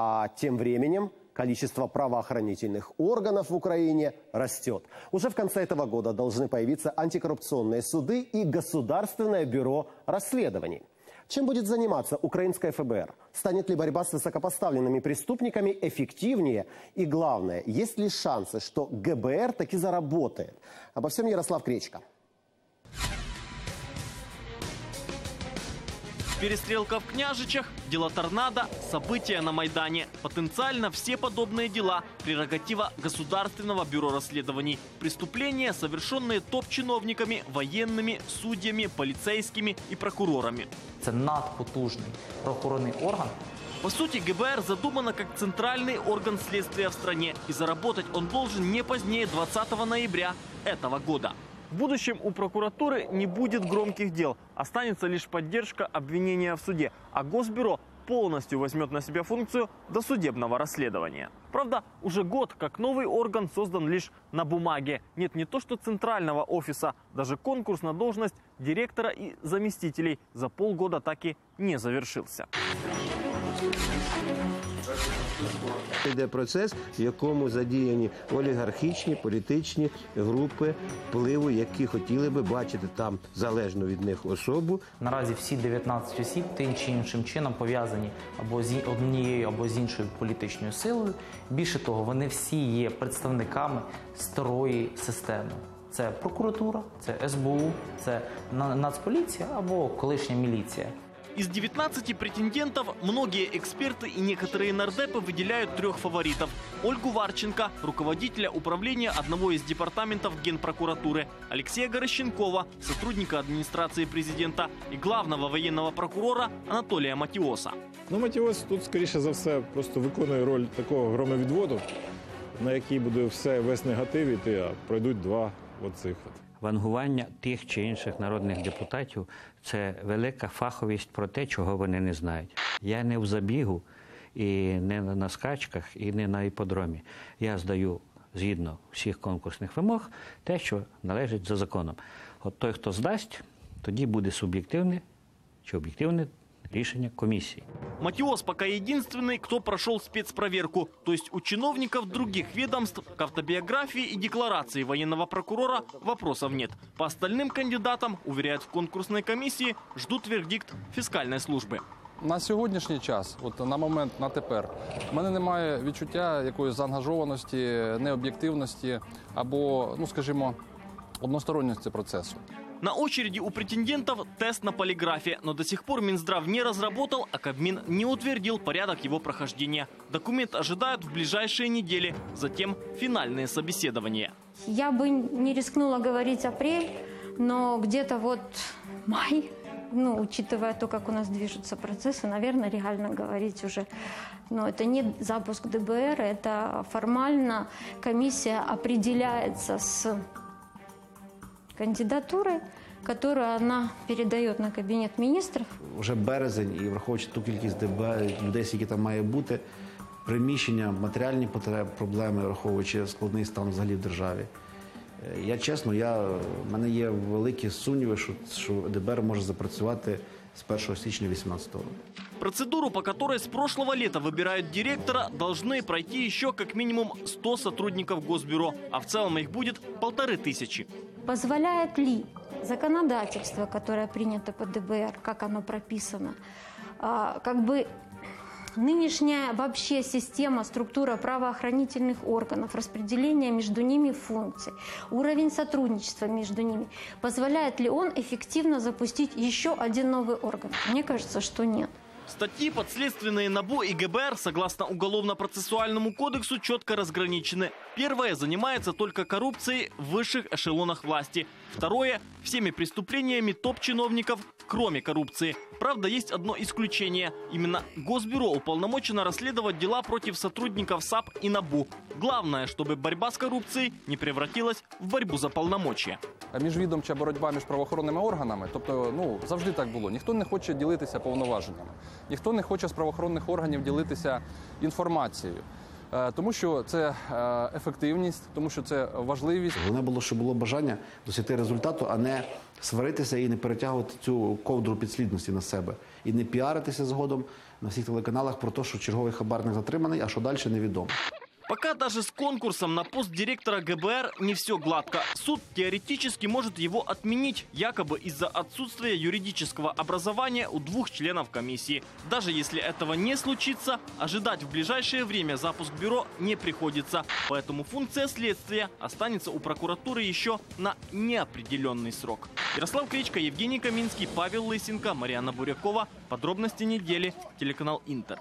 А тем временем количество правоохранительных органов в Украине растет. Уже в конце этого года должны появиться антикоррупционные суды и Государственное бюро расследований. Чем будет заниматься украинское ФБР? Станет ли борьба с высокопоставленными преступниками эффективнее? И главное, есть ли шансы, что ГБР таки заработает? Обо всем Ярослав Кречка. Перестрелка в Княжичах, дело торнадо, события на Майдане. Потенциально все подобные дела – прерогатива Государственного бюро расследований. Преступления, совершенные топ-чиновниками, военными, судьями, полицейскими и прокурорами. Это надпотужный прокурорный орган. По сути, ГБР задумано как центральный орган следствия в стране. И заработать он должен не позднее 20 ноября этого года. В будущем у прокуратуры не будет громких дел. Останется лишь поддержка обвинения в суде. А Госбюро полностью возьмет на себя функцию досудебного расследования. Правда, уже год как новый орган создан лишь на бумаге. Нет не то что центрального офиса, даже конкурс на должность директора и заместителей за полгода так и не завершился. Йде процес, в якому задіяні олігархічні, політичні групи впливу, які хотіли би бачити там залежно від них особу. Наразі всі 19 осіб тим чи іншим чином пов'язані або з однією, або з іншою політичною силою. Більше того, вони всі є представниками старої системи. Це прокуратура, це СБУ, це Нацполіція або колишня міліція. Из 19 претендентов многие эксперты и некоторые нардепы выделяют трех фаворитов. Ольгу Варченко, руководителя управления одного из департаментов Генпрокуратуры, Алексея Горощенкова, сотрудника администрации президента и главного военного прокурора Анатолия Матиоса. Ну, Матіос тут, скоріше за все, просто виконує роль такого громовідводу, на який буде весь негатив іти, а пройдуть два оцих. Вангування тих чи інших народних депутатів – це велика фаховість про те, чого вони не знають. Я не в забігу, і не на скачках, і не на іподромі. Я здаю, згідно всіх конкурсних вимог, те, що належить за законом. От той, хто здасть, тоді буде суб'єктивне чи об'єктивне решение комиссии. Матиос пока единственный, кто прошел спецпроверку. То есть у чиновников других ведомств к автобиографии и декларации военного прокурора вопросов нет. По остальным кандидатам, уверяют в конкурсной комиссии, ждут вердикт фискальной службы. На сьогоднішній час, от на момент, на тепер, в мене немає відчуття якоїсь заангажованості, необ'єктивності або, ну скажімо, односторонності процесу. На очереди у претендентов тест на полиграфе, но до сих пор Минздрав не разработал, а Кабмин не утвердил порядок его прохождения. Документ ожидают в ближайшие недели, затем финальные собеседования. Я бы не рискнула говорить апрель, но где-то вот май, ну, учитывая то, как у нас движутся процессы, наверное, реально говорить уже. Но это не запуск ДБР, это формально комиссия определяется с кандидатури, яку вона передає на Кабінет міністрів. Уже березень, і враховуючи ту кількість людей, які там має бути, приміщення, матеріальні потреби, проблеми, враховуючи складний стан взагалі в державі. Я чесно, в мене є великі сумніви, що ДБР може запрацювати с 1 сентября 2018 года. Процедуру, по которой с прошлого лета выбирают директора, должны пройти еще как минимум 100 сотрудников Госбюро, а в целом их будет 1500. Позволяет ли законодательство, которое принято по ДБР, как оно прописано, как бы нынешняя вообще система, структура правоохранительных органов, распределение между ними функций, уровень сотрудничества между ними, позволяет ли он эффективно запустить еще один новый орган? Мне кажется, что нет. Статьи, подследственные НАБУ и ГБР, согласно Уголовно-процессуальному кодексу, четко разграничены. Первое занимается только коррупцией в высших эшелонах власти. Второе – всеми преступлениями топ-чиновников, кроме коррупции. Правда, есть одно исключение. Именно Госбюро уполномочено расследовать дела против сотрудников САП и НАБУ. Главное, чтобы борьба с коррупцией не превратилась в борьбу за полномочия. Міжвідомча боротьба між правоохоронними органами, тобто, ну, завжди так було. Ніхто не хоче ділитися повноваженнями, ніхто не хоче з правоохоронних органів ділитися інформацією. Тому що це ефективність, тому що це важливість. Головне було, щоб було бажання досягти результату, а не сваритися і не перетягувати цю ковдру підслідності на себе. І не піаритися згодом на всіх телеканалах про те, що черговий хабарник затриманий, а що далі невідомо. Пока даже с конкурсом на пост директора ГБР не все гладко. Суд теоретически может его отменить, якобы из-за отсутствия юридического образования у двух членов комиссии. Даже если этого не случится, ожидать в ближайшее время запуск бюро не приходится. Поэтому функция следствия останется у прокуратуры еще на неопределенный срок. Ярослав Кречка, Евгений Каминский, Павел Лысенко, Мариана Бурякова. Подробности недели. Телеканал Интер.